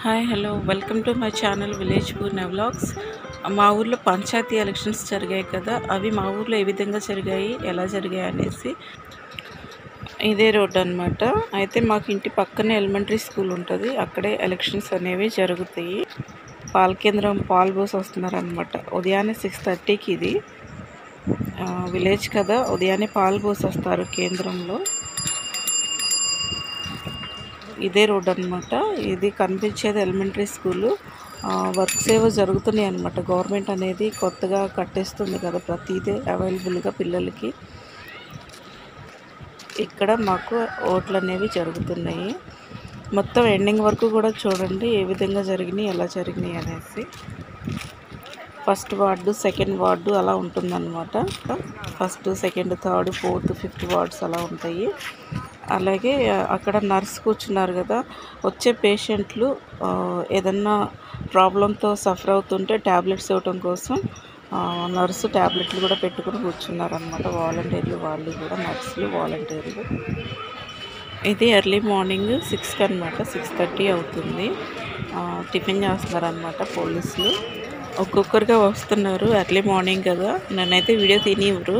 Hi hello welcome to my channel village Purna vlogs. మా ఊర్లో panchayat elections జరిగాయి కదా, అవి మా ఊర్లో ఏ విధంగా జరిగాయి, ఎలా జరిగాయి అనేసి ఇదే రోడ్ అన్నమాట। అయితే మాకు ఇంటి పక్కనే ఎలిమెంటరీ స్కూల్ ఉంటుంది, అక్కడే ఎలక్షన్స్ అనేవి జరుగుతాయి। పాల కేంద్రం పాల్ బోస్ వస్తున్నారు అన్నమాట। ఉదయాన్నే 6:30కి, ఇది విలేజ్ కదా, ఉదయాన్నే పాల్ బోస్ వస్తారు కేంద్రంలో। ఇదే రోడ్ అన్నమాట, ఇది కనిపించేది ఎలిమెంటరీ స్కూల్। వర్క్సేవో జరుగుతున్నాయి అన్నమాట। గవర్నమెంట్ అనేది కొత్తగా కట్టేస్తుంది కదా, ప్రతిదే అవైలబుల్గా పిల్లలకి। ఇక్కడ మాకు ఓట్లు అనేవి జరుగుతున్నాయి। మొత్తం ఎండింగ్ వరకు కూడా చూడండి ఏ విధంగా జరిగినాయి, ఎలా జరిగినాయి అనేసి। ఫస్ట్ వార్డు, సెకండ్ వార్డు అలా ఉంటుందన్నమాట। First, second, third, fourth, fifth wards అలా ఉంటాయి। అలాగే అక్కడ నర్స్ కూర్చున్నారు కదా, వచ్చే పేషెంట్లు ఏదన్నా ప్రాబ్లంతో సఫర్ అవుతుంటే ట్యాబ్లెట్స్ ఇవ్వటం కోసం నర్సు ట్యాబ్లెట్లు కూడా పెట్టుకుని కూర్చున్నారనమాట। వాలంటీర్లు వాళ్ళు కూడా, నర్సులు వాలంటీర్లు। ఇది ఎర్లీ మార్నింగ్ 6 అనమాట, 6:30 అవుతుంది। టిఫిన్ చేస్తున్నారనమాట పోలీసులు, ఒక్కొక్కరుగా వస్తున్నారు ఎర్లీ మార్నింగ్ కదా। నేనైతే వీడియో తీనివ్వరు,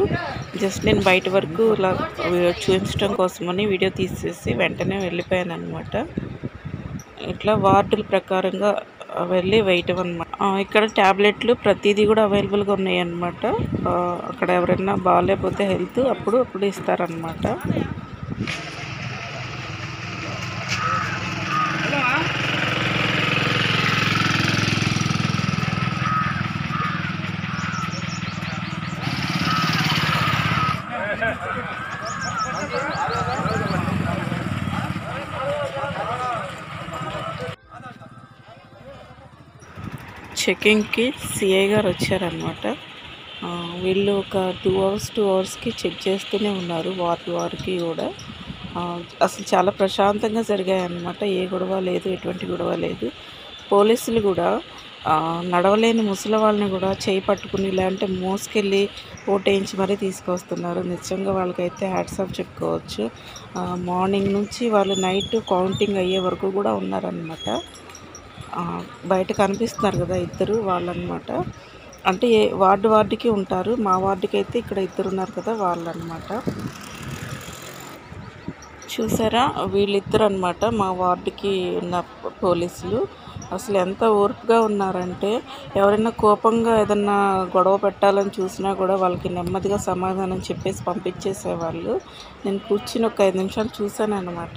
జస్ట్ నేను బయట వరకు ఇలా చూపించడం కోసమని వీడియో తీసేసి వెంటనే వెళ్ళిపోయాను అనమాట। ఇట్లా వార్డుల ప్రకారంగా వెళ్ళి వేయటం అనమాట। ఇక్కడ ట్యాబ్లెట్లు ప్రతిదీ కూడా అవైలబుల్గా ఉన్నాయి అనమాట। అక్కడ ఎవరైనా బాగాలేకపోతే హెల్త్ అప్పుడు ఇస్తారనమాట। చెకింగ్కి సిఐ గారు వచ్చారనమాట। వీళ్ళు ఒక 2 అవర్స్కి చెక్ చేస్తూనే ఉన్నారు వార్డు వారికి కూడా। అసలు చాలా ప్రశాంతంగా జరిగాయన్నమాట, ఏ గొడవ లేదు, ఎటువంటి గొడవ లేదు। పోలీసులు కూడా నడవలేని ముసలి వాళ్ళని కూడా చేయి పట్టుకుని లేదంటే మోసుకెళ్ళి ఓటేయించి మరీ తీసుకొస్తున్నారు। నిజంగా వాళ్ళకైతే హ్యాట్స్ ఆఫ్ చెప్పుకోవచ్చు। మార్నింగ్ నుంచి వాళ్ళు నైట్ కౌంటింగ్ అయ్యే వరకు కూడా ఉన్నారనమాట। బయట కనిపిస్తున్నారు కదా ఇద్దరు వాళ్ళనమాట, అంటే ఏ వార్డు వార్డుకి ఉంటారు। మా వార్డుకి అయితే ఇక్కడ ఇద్దరు ఉన్నారు కదా వాళ్ళనమాట। చూసారా వీళ్ళిద్దరు అనమాట మా వార్డుకి ఉన్న పోలీసులు। అసలు ఎంత ఓర్పుగా ఉన్నారంటే, ఎవరైనా కోపంగా ఏదన్నా గొడవ పెట్టాలని చూసినా కూడా వాళ్ళకి నెమ్మదిగా సమాధానం చెప్పేసి పంపించేసేవాళ్ళు। నేను కూర్చుని ఒక 5 నిమిషాలు చూశాను అనమాట।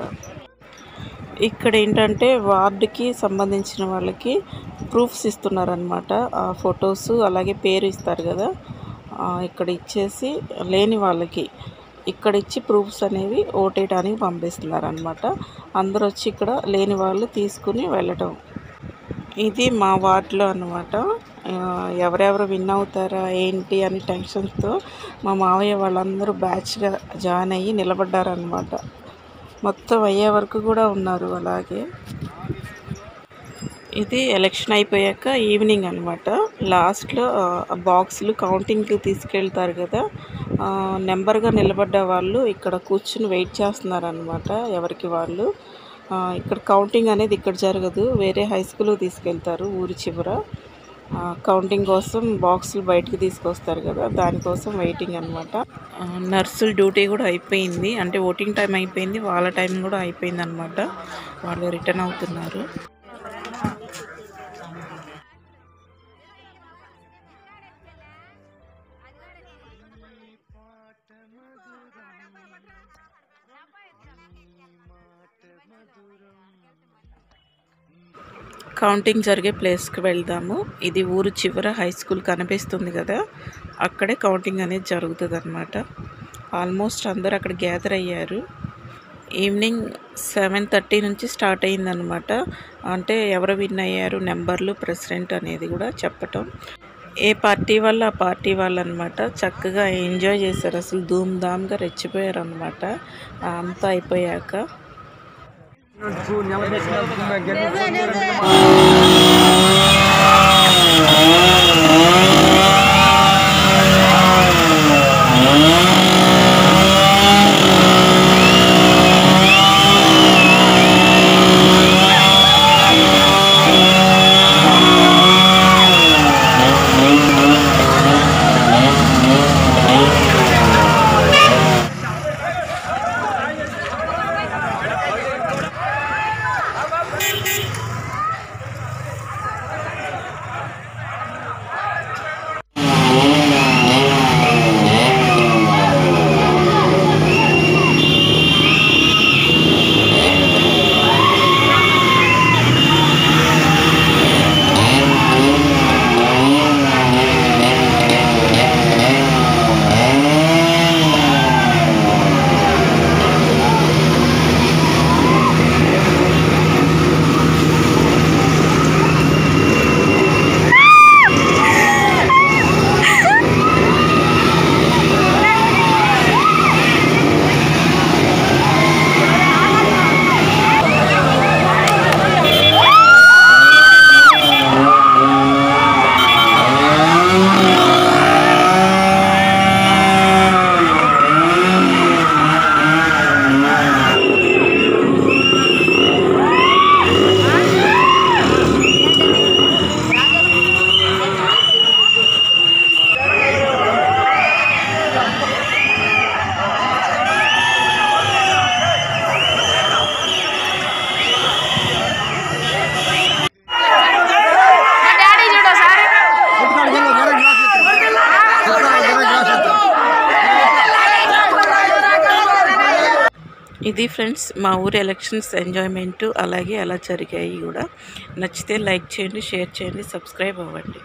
ఇక్కడ ఏంటంటే వార్డుకి సంబంధించిన వాళ్ళకి ప్రూఫ్స్ ఇస్తున్నారనమాట, ఫొటోస్ అలాగే పేరు ఇస్తారు కదా, ఇక్కడ ఇచ్చేసి లేని వాళ్ళకి ఇక్కడ ఇచ్చి ప్రూఫ్స్ అనేవి ఓటేయడానికి పంపిస్తున్నారనమాట। అందరు వచ్చి ఇక్కడ లేని వాళ్ళు తీసుకుని వెళ్ళటం, ఇది మా వార్డులో అనమాట। ఎవరెవరు విన్ అవుతారా ఏంటి అని టెన్షన్తో మా మావయ్య వాళ్ళందరూ బ్యాచ్గా జాయిన్ అయ్యి నిలబడ్డారనమాట। మొత్తం అయ్యే వరకు కూడా ఉన్నారు అలాగే। ఇది ఎలక్షన్ అయిపోయాక ఈవినింగ్ అనమాట, లాస్ట్లో బాక్సులు కౌంటింగ్కి తీసుకెళ్తారు కదా, నెంబర్గా నిలబడ్డ వాళ్ళు ఇక్కడ కూర్చుని వెయిట్ చేస్తున్నారనమాట ఎవరికి వాళ్ళు। ఇక్కడ కౌంటింగ్ అనేది ఇక్కడ జరగదు, వేరే హై స్కూల్కి తీసుకెళ్తారు ఊరి చివర। కౌంటింగ్ కోసం బాక్సులు బయటకు తీసుకొస్తారు కదా, దానికోసం వెయిటింగ్ అనమాట। నర్సుల డ్యూటీ కూడా అయిపోయింది, అంటే ఓటింగ్ టైం అయిపోయింది, వాళ్ళ టైం కూడా అయిపోయింది అనమాట, వాళ్ళు రిటర్న్ అవుతున్నారు। కౌంటింగ్ జరిగే ప్లేస్కి వెళ్దాము, ఇది ఊరు చివర హై స్కూల్ కనిపిస్తుంది కదా, అక్కడే కౌంటింగ్ అనేది జరుగుతుంది అనమాట। ఆల్మోస్ట్ అందరు అక్కడ గ్యాదర్ అయ్యారు। ఈవినింగ్ 7:30 నుంచి స్టార్ట్ అయిందనమాట, అంటే ఎవరు విన్ అయ్యారు, నెంబర్లు, ప్రెసిడెంట్ అనేది కూడా చెప్పటం, ఏ పార్టీ వాళ్ళు ఆ పార్టీ వాళ్ళు అనమాట। చక్కగా ఎంజాయ్ చేశారు, అసలు ధూమ్ధామ్గా రెచ్చిపోయారు అనమాట అంతా అయిపోయాక। ఇది ఫ్రెండ్స్ మా ఊరు ఎలక్షన్స్ ఎంజాయ్‌మెంట్ అలాగే అలా జరిగాయి కూడా నచ్చితే లైక్ చేయండి షేర్ చేయండి సబ్స్క్రైబ్ అవ్వండి।